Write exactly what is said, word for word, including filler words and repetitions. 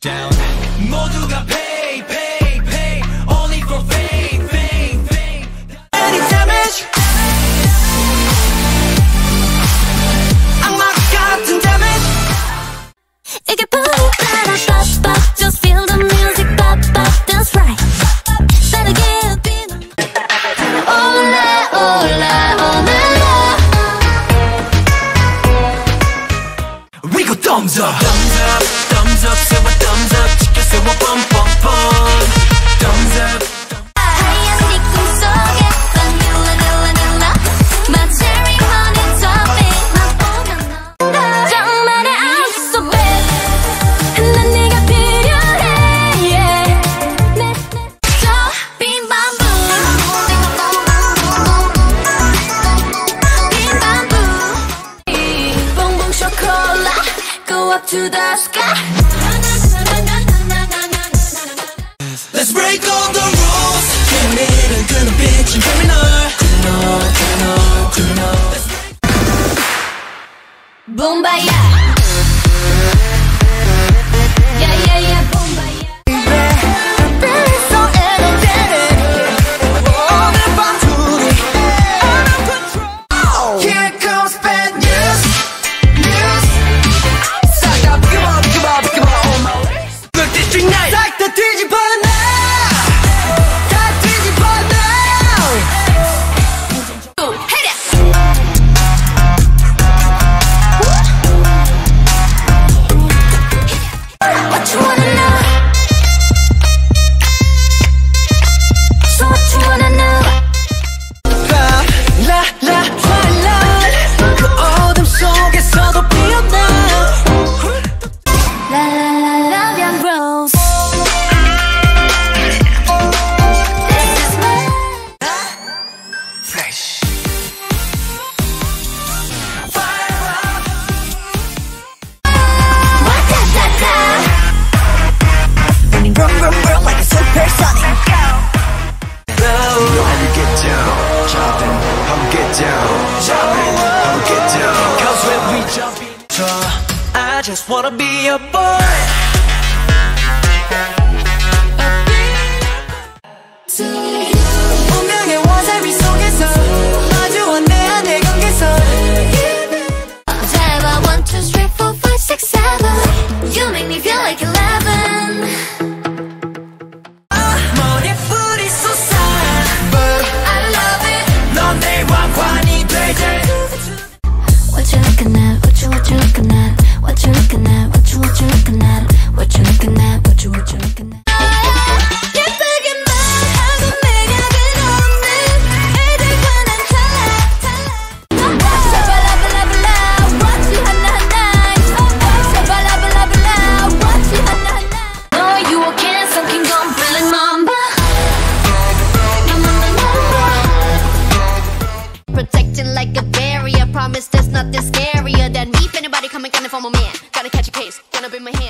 down. 모두가 pay, pay, pay, only for fame, fame, fame. Any damage? 악마 같은 damage. 이게 뿜빠라빠빠, just feel the music, pop, pop, that's right. Better get be 올라, 올라, 오늘로. We go thumbs up, thumbs up, thumbs up, 세워 thumbs up. Up to the sky. Let's break all the rules. Committed to the bitch and criminal. Criminal, criminal, criminal. Boom, ba, yeah. Yeah, yeah, yeah, boom, ba, yeah. Here comes bad news. I just wanna be a boy. 운명의 원잡이 속에서 마주한 내 안의 관계서. Dial one two three four five six seven. You make me feel like eleven. 머리뿌리 솟아, but I love it. 넌 내 왕관이 되게. What you looking at? What you what you looking at? What you looking at? What you what you looking at? What you looking at? What you what you looking at? There's nothing scarier than me. If anybody coming, gonna form a man. Gotta catch a case, gonna bring my hand.